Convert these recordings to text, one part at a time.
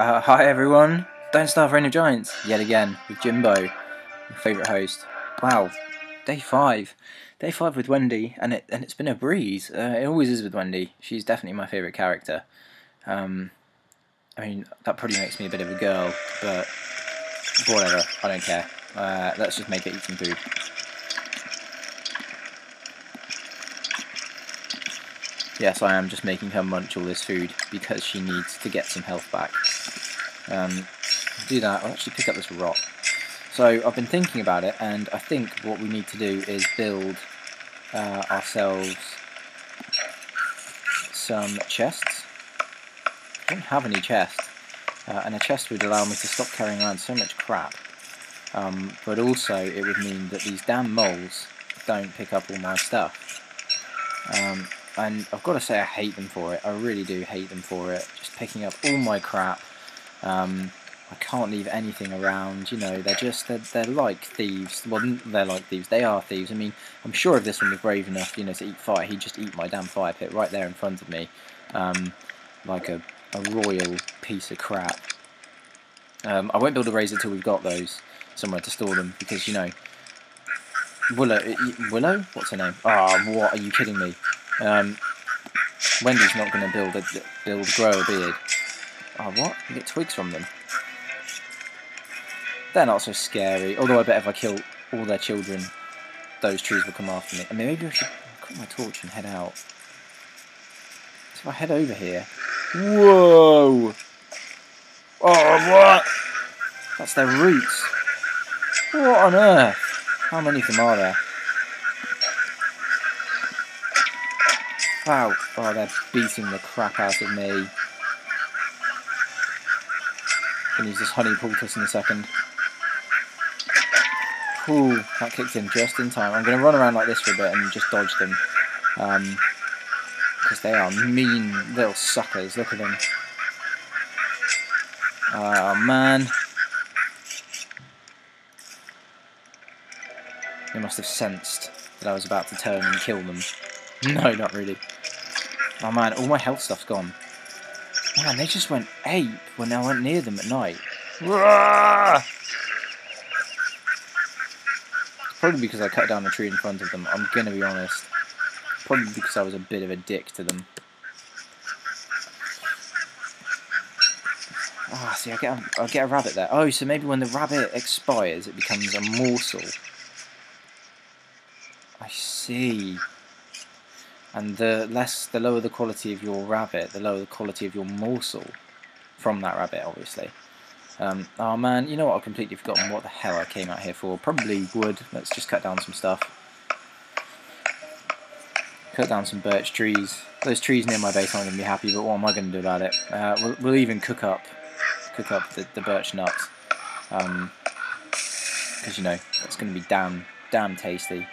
Hi everyone, Don't Starve, Reign of Giants, yet again, with Jimbo, your favourite host. Wow, day 5 with Wendy, and it's been a breeze. It always is with Wendy. She's definitely my favourite character. I mean, that probably makes me a bit of a girl, but whatever, I don't care. Let's just make it eat some food. Yes, I am just making her munch all this food because she needs to get some health back. Do that. I'll actually pick up this rock. So I've been thinking about it, and I think what we need to do is build ourselves some chests. I don't have any chests, and a chest would allow me to stop carrying around so much crap. But also, it would mean that these damn moles don't pick up all my stuff. And I've got to say I hate them for it. I really do hate them for it. Just picking up all my crap. I can't leave anything around. You know, they're like thieves. Well, they're like thieves. They are thieves. I mean, I'm sure if this one was brave enough, you know, to eat fire, he'd just eat my damn fire pit right there in front of me, like a royal piece of crap. I won't build a razor till we've got those somewhere to store them, because you know, Willow, what's her name? Ah, what are you kidding me? Wendy's not going to grow a beard. Oh, what? You get twigs from them. They're not so scary. Although I bet if I kill all their children, those trees will come after me. I mean, maybe I should cut my torch and head out. So if I head over here... Whoa! Oh, what? That's their roots. What on earth? How many of them are there? Wow, oh, they're beating the crap out of me. I'm gonna use this honey poultice in a second. Ooh, that kicked in just in time. I'm gonna run around like this for a bit and just dodge them. Because they are mean little suckers, look at them. Oh man. They must have sensed that I was about to turn and kill them. No, not really. Oh man, all my health stuff's gone. Man, they just went ape when I went near them at night. It's probably because I cut down a tree in front of them, I'm gonna be honest. Probably because I was a bit of a dick to them. Ah, see, I get a rabbit there. Oh, so maybe when the rabbit expires, it becomes a morsel. I see. And the lower the quality of your rabbit, the lower the quality of your morsel from that rabbit, obviously. Oh man, you know what? I've completely forgotten what the hell I came out here for. Probably wood. Let's just cut down some stuff. Cut down some birch trees. Those trees near my base aren't going to be happy, but what am I going to do about it? We'll even cook up the birch nuts, because you know it's going to be damn tasty.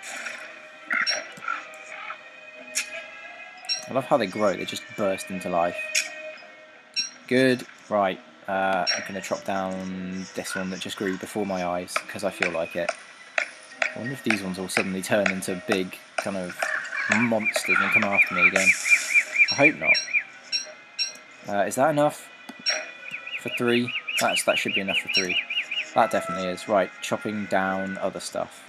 I love how they grow, they just burst into life. Good. Right, I'm going to chop down this one that just grew before my eyes, because I feel like it. I wonder if these ones will suddenly turn into big, kind of monsters and come after me again. I hope not. Is that enough for 3? That should be enough for 3. That definitely is. Right, chopping down other stuff.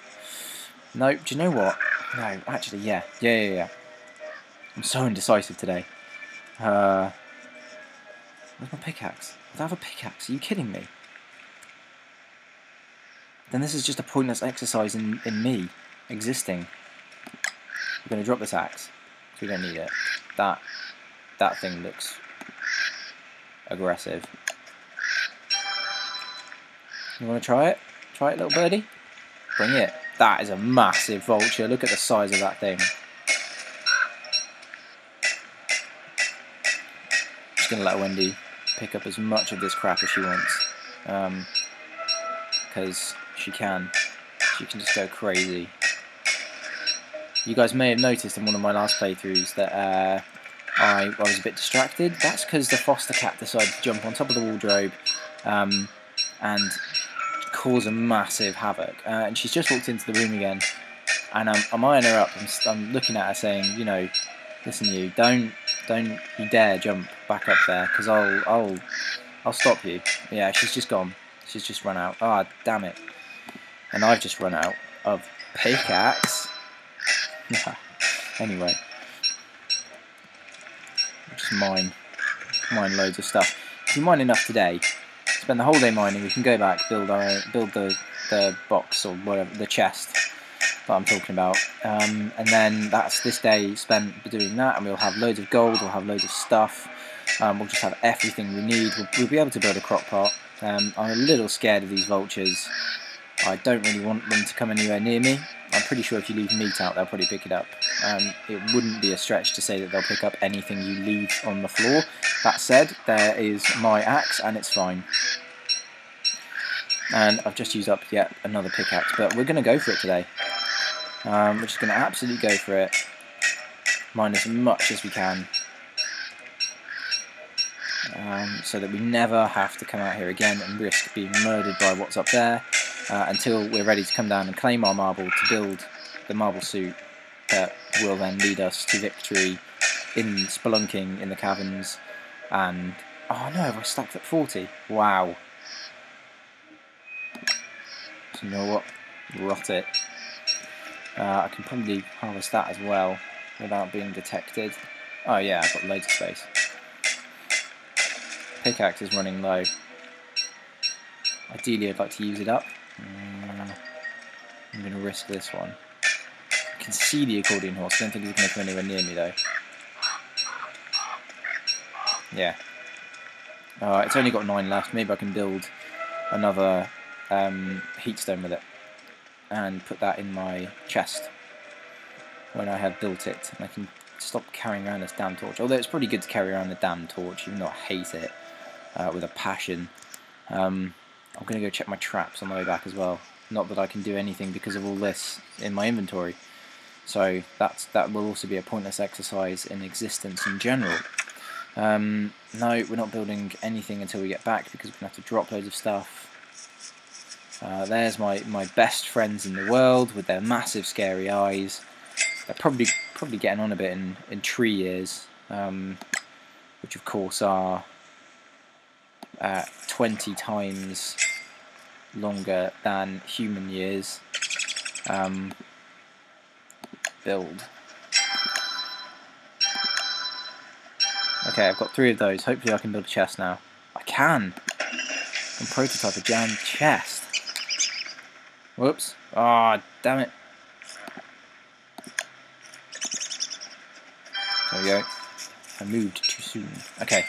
Nope, do you know what? No, actually, yeah. I'm so indecisive today. Where's my pickaxe? I don't have a pickaxe, are you kidding me? Then this is just a pointless exercise in me existing. I'm going to drop this axe, because we don't need it. That thing looks aggressive. You want to try it? Try it, little birdie? Bring it. That is a massive vulture, look at the size of that thing. Just going to let Wendy pick up as much of this crap as she wants, because she can just go crazy. You guys may have noticed in one of my last playthroughs that I was a bit distracted. That's because the foster cat decided to jump on top of the wardrobe and cause a massive havoc, and she's just walked into the room again, and I'm eyeing her up. I'm looking at her saying, you know, listen, you don't you dare jump back up there, because I'll I'll stop you. Yeah, she's just gone. She's just run out. Ah, damn it. And I've just run out of pickaxe. Anyway. Just mine. Mine loads of stuff. If you mine enough today, spend the whole day mining, we can go back, build the box or whatever, the chest that I'm talking about. And then that's this day spent doing that, and we'll have loads of gold, we'll have loads of stuff. We'll just have everything we need. We'll be able to build a crock pot. I'm a little scared of these vultures. I don't really want them to come anywhere near me. I'm pretty sure if you leave meat out, they'll probably pick it up. It wouldn't be a stretch to say that they'll pick up anything you leave on the floor. That said, there is my axe, and it's fine. And I've just used up yet another pickaxe, but we're going to go for it today. We're just going to absolutely go for it. Mine as much as we can. So that we never have to come out here again and risk being murdered by what's up there until we're ready to come down and claim our marble to build the marble suit that will then lead us to victory in spelunking in the caverns. And oh no, have I stacked at 40? Wow. So you know what? Rot it. I can probably harvest that as well without being detected. Oh yeah, I've got loads of space. Pickaxe is running low. Ideally I'd like to use it up. I'm going to risk this one. I can see the accordion horse. I don't think he's going to come anywhere near me though. Yeah. It's only got 9 left. Maybe I can build another heatstone with it and put that in my chest when I have built it. And I can stop carrying around this damn torch. Although it's pretty good to carry around the damn torch, even though I hate it with a passion. I'm going to go check my traps on the way back as well. Not that I can do anything because of all this in my inventory. So that will also be a pointless exercise in existence in general. No, we're not building anything until we get back because we're going to have to drop loads of stuff. There's my best friends in the world with their massive scary eyes. They're probably getting on a bit in tree years, which of course are 20 times longer than human years. Build. Okay, I've got 3 of those. Hopefully I can build a chest now. I can! I can prototype a jam chest. Whoops. Ah, damn it. There we go. I moved too soon. Okay,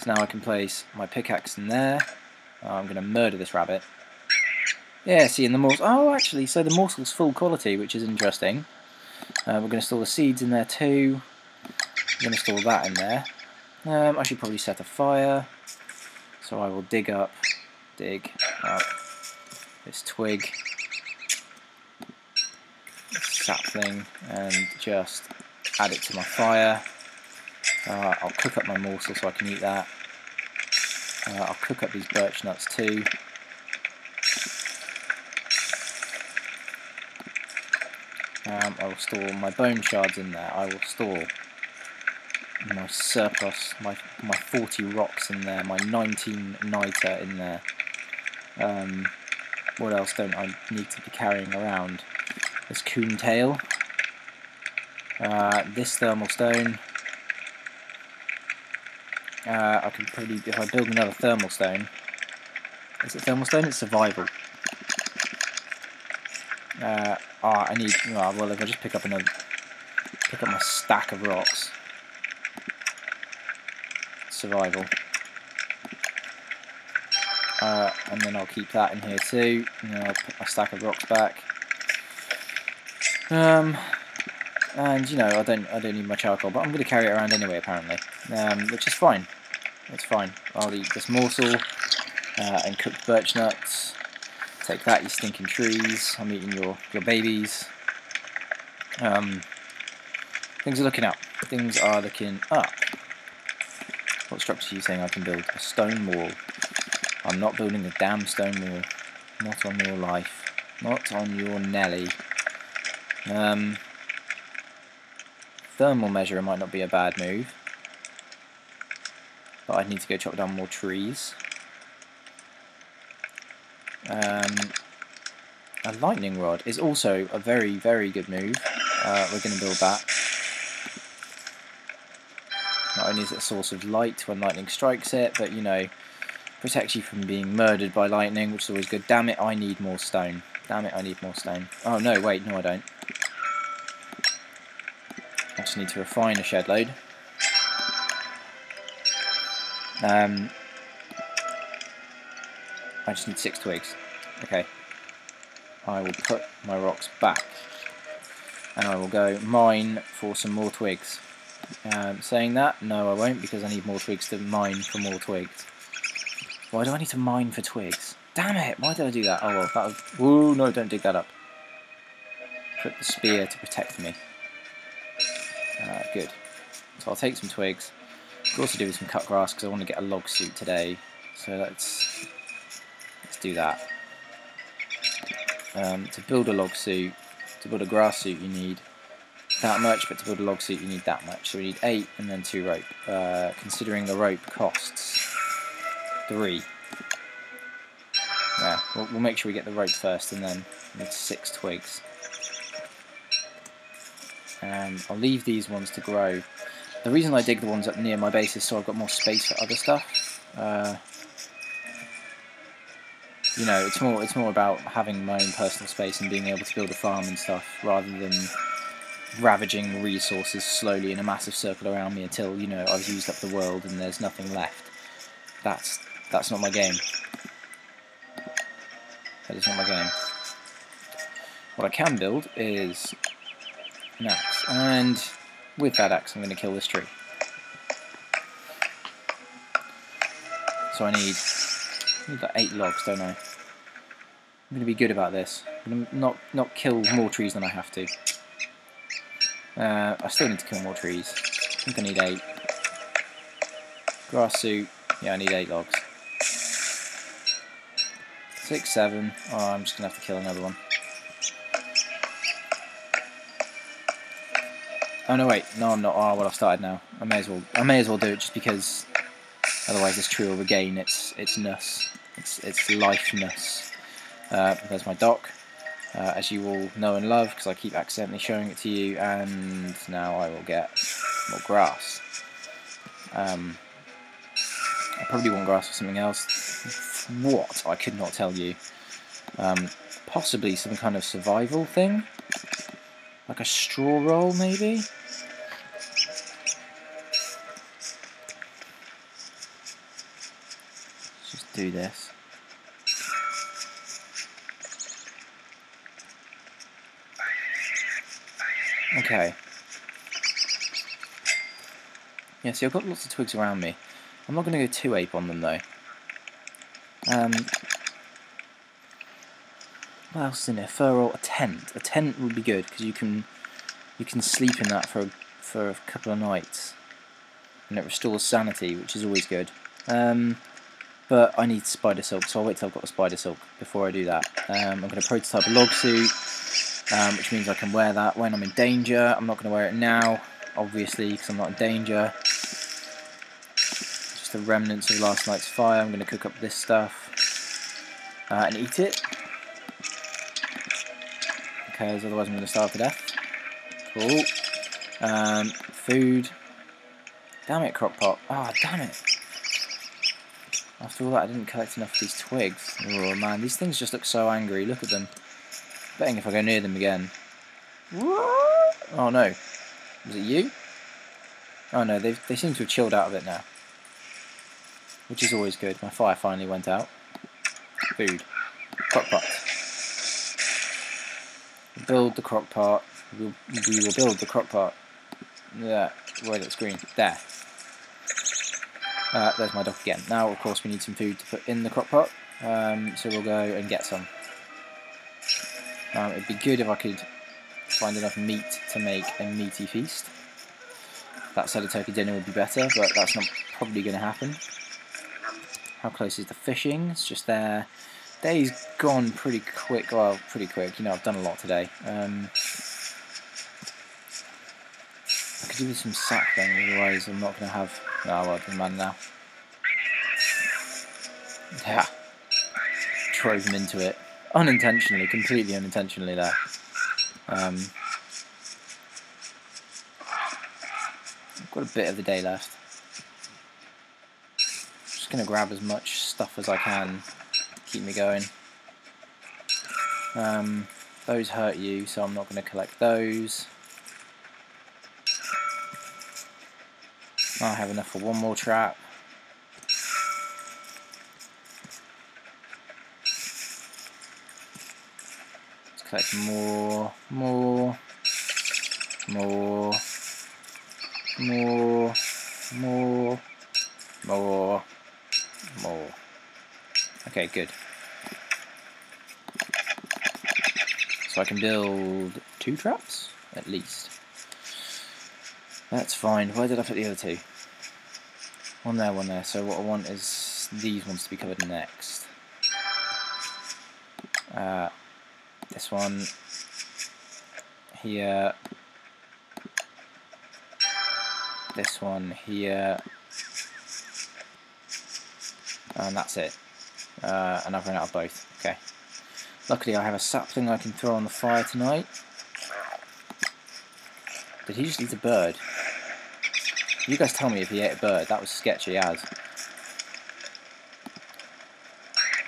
so now I can place my pickaxe in there. I'm going to murder this rabbit. Yeah, see, in the morsel. Oh, actually, so the morsel's full quality, which is interesting. We're going to store the seeds in there too. I'm going to store that in there. I should probably set a fire. So I will dig up this twig, this sapling, and just add it to my fire. I'll cook up my morsel so I can eat that. I'll cook up these birch nuts too. I will store my bone shards in there. I will store my surplus, my 40 rocks in there, my 19 niter in there. What else don't I need to be carrying around? This coon tail. This thermal stone. I could probably, if I build another thermal stone. Is it thermal stone? It's survival. I need. Well, if I just pick up my stack of rocks. Survival. And then I'll keep that in here too. And then I'll put my stack of rocks back. And you know, I don't need much alcohol, but I'm going to carry it around anyway, apparently, which is fine. It's fine. I'll eat this morsel and cooked birch nuts. Take that, you stinking trees. I'm eating your babies. Things are looking up. Things are looking up. What structure are you saying I can build? A stone wall. I'm not building a damn stone wall. Not on your life. Not on your Nelly. Thermal measurer might not be a bad move. but I need to go chop down more trees. A lightning rod is also a very, very good move. We're going to build that. Not only is it a source of light when lightning strikes it, but, you know, protects you from being murdered by lightning, which is always good. Damn it, I need more stone. Damn it, I need more stone. Oh, no, wait, no, I don't. I just need to refine a shed load. I just need 6 twigs. Okay. I will put my rocks back. And I will go mine for some more twigs. Saying that, no I won't, because I need more twigs to mine for more twigs. Why do I need to mine for twigs? Damn it! Why did I do that? Oh well, that was... Ooh, no, don't dig that up. Put the spear to protect me. Good. So I'll take some twigs. I'll also do some cut grass, because I want to get a log suit today. So let's do that. To build a log suit, to build a grass suit you need that much, but to build a log suit you need that much. So we need 8 and then 2 rope. Considering the rope costs 3. Yeah, we'll make sure we get the rope first, and then we need 6 twigs. I'll leave these ones to grow. The reason I dig the ones up near my base is so I've got more space for other stuff. You know, it's more about having my own personal space and being able to build a farm and stuff, rather than ravaging resources slowly in a massive circle around me until, you know, I've used up the world and there's nothing left. That's not my game. That is not my game. What I can build is an axe, and with that axe I'm going to kill this tree. So I need like 8 logs, don't I? I'm going to be good about this. I'm going to not kill more trees than I have to. I still need to kill more trees. I think I need 8. Grass suit. Yeah, I need 8 logs. 6, 7. Oh, I'm just going to have to kill another one. Oh no, wait. No, I'm not. Oh, well, I've started now. I may as well do it, just because otherwise this tree will regain its life-ness. There's my dock. As you all know and love, because I keep accidentally showing it to you, and now I will get more grass. I probably want grass for something else. What? I could not tell you. Possibly some kind of survival thing? Like a straw roll, maybe? Let's just do this. Okay. Yeah, see, I've got lots of twigs around me. I'm not going to go too ape on them, though. What else is in there? Fur roll, a tent. A tent would be good, because you can sleep in that for a couple of nights. And it restores sanity, which is always good. But I need spider silk, so I'll wait till I've got the spider silk before I do that. I'm going to prototype a log suit, which means I can wear that when I'm in danger. I'm not going to wear it now, obviously, because I'm not in danger. The remnants of last night's fire. I'm going to cook up this stuff and eat it, because otherwise I'm going to starve to death. Cool. Food. Damn it, crockpot. Ah, oh, damn it. After all that, I didn't collect enough of these twigs. Oh man, these things just look so angry. Look at them. I'm betting if I go near them again. Oh no. Was it you? Oh no, they seem to have chilled out of it now. Which is always good. My fire finally went out. Food. Crockpot. Build the crockpot. We will build the crockpot. Yeah. Wait, it's green. There. There's my dock again. Now, of course, we need some food to put in the crockpot. So we'll go and get some. It'd be good if I could find enough meat to make a meaty feast. That said, a turkey dinner would be better, but that's not probably going to happen. How close is the fishing? It's just there. Day's gone pretty quick. Well, pretty quick. You know, I've done a lot today. I could do with some sack then, otherwise I'm not going to have... Oh, well, it doesn't matter now. Yeah. Drove him into it. Unintentionally, completely unintentionally there. I've got a bit of the day left. Just going to grab as much stuff as I can to keep me going. Those hurt you, so I'm not going to collect those. I have enough for one more trap. Let's collect more. Okay, good. So I can build 2 traps, at least. That's fine. Where did I put the other 2? One there, one there. So what I want is these ones to be covered next. This one here. This one here. And that's it. And I've run out of both. Okay. Luckily I have a sapling I can throw on the fire tonight. Did he just eat a bird? You guys tell me if he ate a bird. That was sketchy as.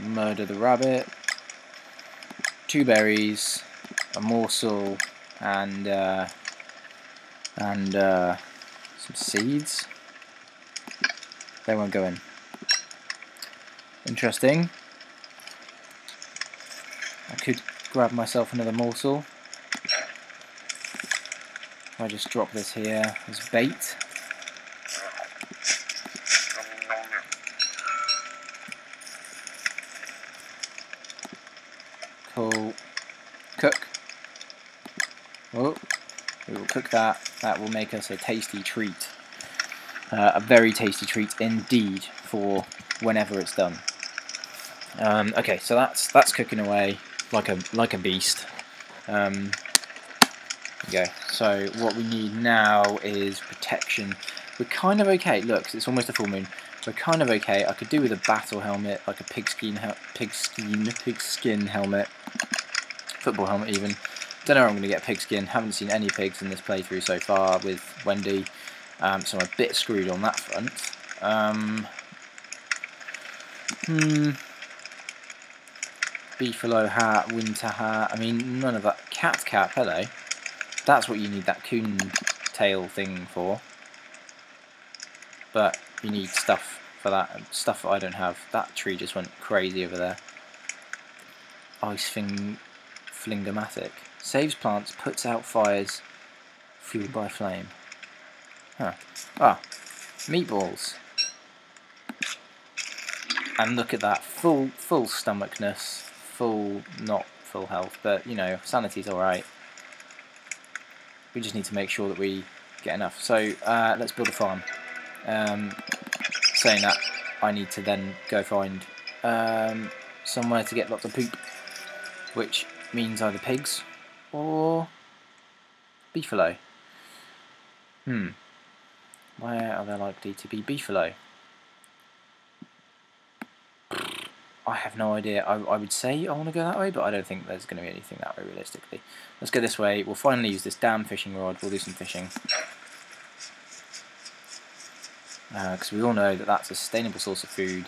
Murder the rabbit. 2 berries, a morsel, and some seeds. They won't go in. Interesting. I could grab myself another morsel. I just drop this here as bait. Cook. Oh, we will cook that. That will make us a tasty treat. A very tasty treat indeed for whenever it's done. Okay, so that's cooking away like a beast. There you go. So what we need now is protection. We're kind of okay. Look, it's almost a full moon. We're kind of okay. I could do with a battle helmet, like a pigskin helmet. Football helmet even. Don't know where I'm going to get pigskin. Haven't seen any pigs in this playthrough so far with Wendy, so I'm a bit screwed on that front. Beefalo hat, winter hat, I mean none of that. Cat cap, hello. That's what you need that coon tail thing for. But you need stuff for that, stuff I don't have. That tree just went crazy over there. Ice thing. Flingomatic. Saves plants, puts out fires, fueled by flame. Huh. Ah, meatballs. And look at that, full stomachness, not full health, but you know, sanity's alright. We just need to make sure that we get enough. So let's build a farm. Saying that, I need to then go find somewhere to get lots of poop, which means either pigs or beefalo. Where are there likely to be beefalo? I have no idea. I would say I want to go that way, but I don't think there's going to be anything that way realistically. Let's go this way. We'll finally use this damn fishing rod. We'll do some fishing. Because we all know that that's a sustainable source of food.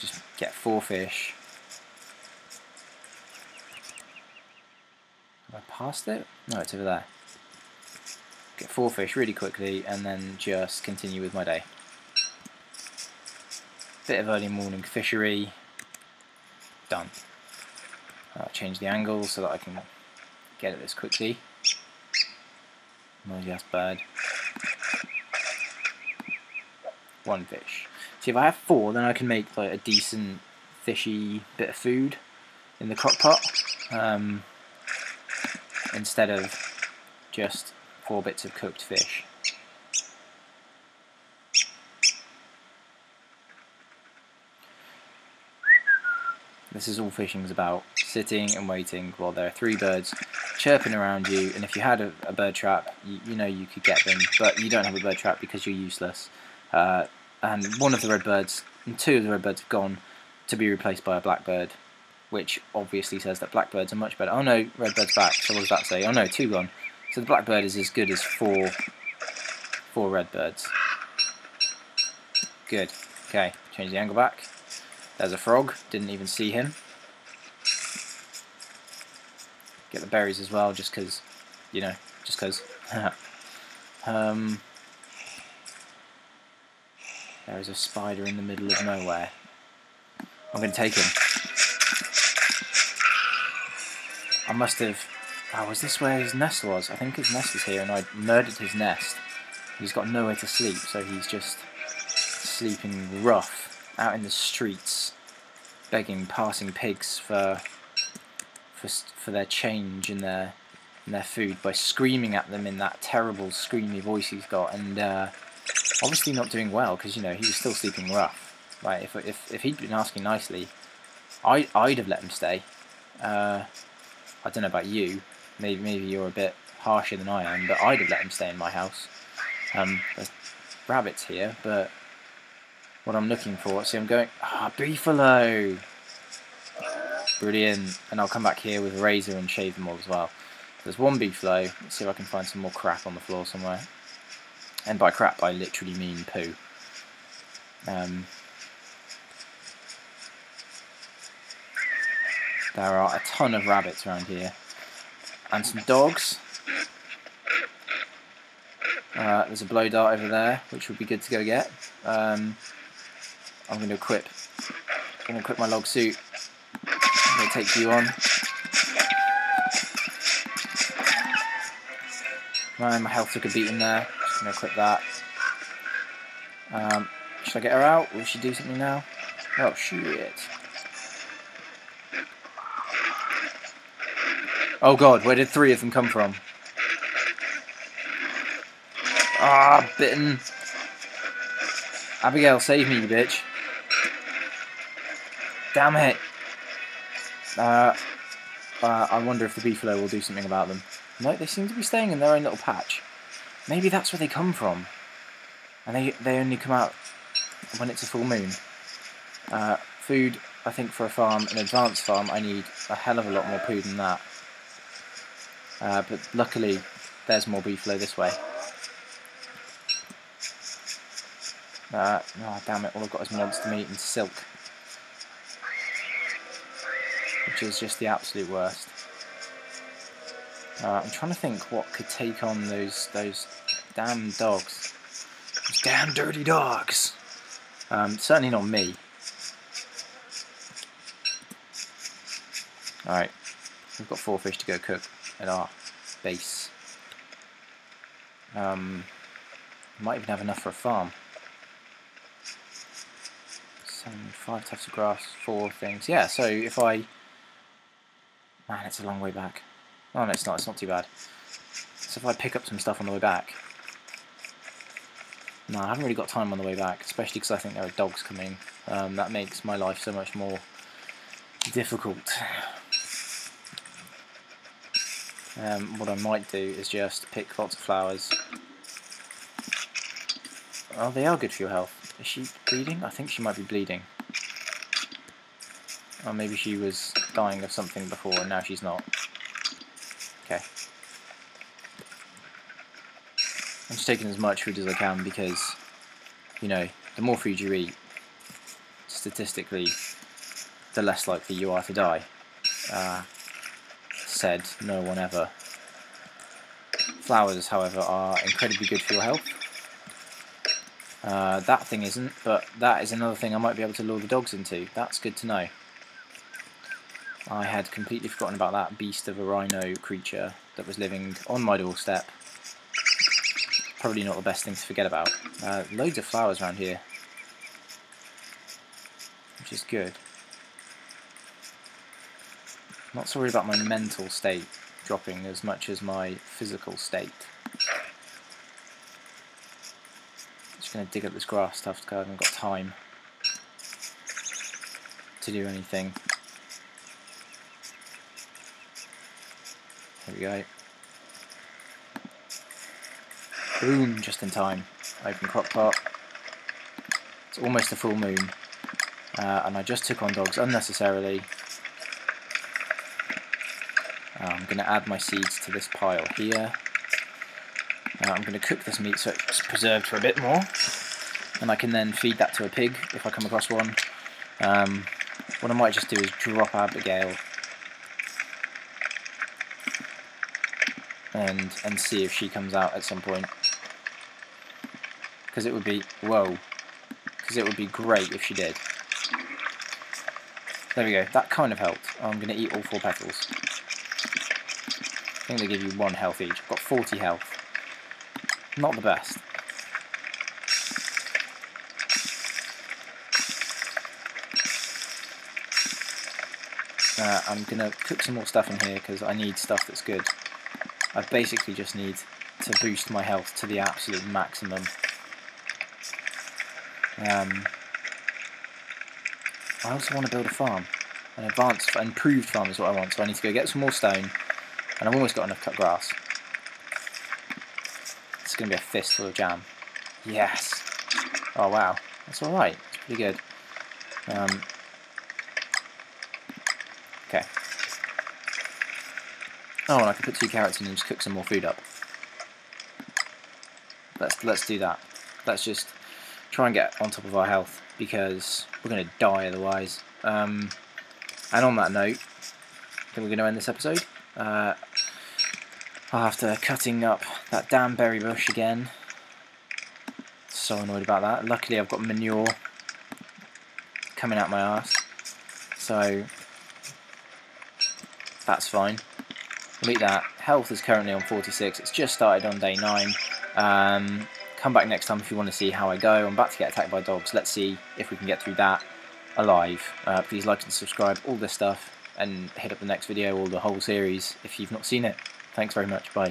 Just get 4 fish. Have I passed it? No, it's over there. Get 4 fish really quickly and then just continue with my day. Bit of early morning fishery. Done. I'll change the angle so that I can get at this quickly. Noisy ass bird. 1 fish. See, if I have 4, then I can make like a decent fishy bit of food in the crock pot. Instead of just 4 bits of cooked fish. This is all fishing's about, sitting and waiting while there are 3 birds chirping around you, and if you had a bird trap, you know you could get them, but you don't have a bird trap because you're useless. and one of the redbirds and two of the redbirds have gone to be replaced by a blackbird, which obviously says that blackbirds are much better. Oh no, redbird's back, so what does that say? Oh no, two gone. So the blackbird is as good as four redbirds. Good. Okay, change the angle back. There's a frog, didn't even see him. Get the berries as well, just because, you know, just because. There is a spider in the middle of nowhere. I'm going to take him. I must have... Oh, was this where his nest was? I think his nest is here, and I murdered his nest. He's got nowhere to sleep, so he's just sleeping rough out in the streets, begging passing pigs for their change and their food by screaming at them in that terrible screamy voice he's got, and obviously not doing well because, you know, he was still sleeping rough. Like, if he'd been asking nicely, I'd have let him stay. I don't know about you. Maybe you're a bit harsher than I am, but I'd have let him stay in my house. There's rabbits here, but what I'm looking for... See, I'm going... Ah, beefalo! Brilliant. And I'll come back here with a razor and shave them all as well. There's one beefalo. Let's see if I can find some more crap on the floor somewhere. And by crap, I literally mean poo. There are a ton of rabbits around here. And some dogs. There's a blow dart over there, which would be good to go get. I'm going to equip. I'm going to equip my log suit. I'm going to take you on. My health took a beating there. Just going to equip that. Should I get her out? Will she do something now? Oh shit! Oh god, where did three of them come from? Ah, bitten. Abigail, save me, you bitch. Damn it. I wonder if the beefalo will do something about them. No, they seem to be staying in their own little patch. Maybe that's where they come from. And they only come out when it's a full moon. Food, I think, for a farm, an advanced farm, I need a hell of a lot more food than that. But luckily, there's more beefalo this way. Oh, damn it, all I've got is monster meat and silk. Which is just the absolute worst. I'm trying to think what could take on those damn dogs. Those damn dirty dogs! Certainly not me. Alright, we've got four fish to go cook at our base. Might even have enough for a farm. 5 tufts of grass, 4 things. Yeah, so if I... Man, it's a long way back. Oh no, it's not too bad. So if I pick up some stuff on the way back... No, I haven't really got time on the way back, especially because I think there are dogs coming. That makes my life so much more difficult. What I might do is just pick lots of flowers. Oh, they are good for your health. Is she bleeding? I think she might be bleeding. Or maybe she was dying of something before and now she's not. Okay. I'm just taking as much food as I can because, you know, the more food you eat, statistically, the less likely you are to die. Said no one ever. Flowers, however, are incredibly good for your health. That thing isn't, but that is another thing I might be able to lure the dogs into. That's good to know. I had completely forgotten about that beast of a rhino creature that was living on my doorstep. Probably not the best thing to forget about. Loads of flowers around here, which is good. I'm not so worried about my mental state dropping as much as my physical state. Going to dig up this grass stuff because I haven't got time to do anything. Here we go. Boom, just in time. Open crock pot. It's almost a full moon, and I just took on dogs unnecessarily. I'm going to add my seeds to this pile here. I'm going to cook this meat so it's preserved for a bit more, and I can then feed that to a pig if I come across one. What I might just do is drop Abigail and see if she comes out at some point, because it would be great if she did. There we go, that kind of helped. I'm going to eat all 4 petals. I think they give you 1 health each. I've got 40 health. Not the best. I'm going to cook some more stuff in here because I need stuff that's good. I basically just need to boost my health to the absolute maximum. I also want to build a farm. An advanced, improved farm is what I want, so I need to go get some more stone, and I've almost got enough cut grass. It's going to be a fistful of jam. Yes! Oh wow, that's alright, that's pretty good. Okay. Oh, and I can put 2 carrots in and just cook some more food up. Let's do that. Let's just try and get on top of our health, because we're going to die otherwise. And on that note, I think we're going to end this episode. After cutting up that damn berry bush again. So annoyed about that. Luckily I've got manure coming out my arse, so that's fine. We'll eat that. Health is currently on 46. It's just started on day 9. Come back next time if you want to see how I go. I'm about to get attacked by dogs. Let's see if we can get through that alive. Please like and subscribe, all this stuff, and hit up the next video or the whole series if you've not seen it. Thanks very much. Bye.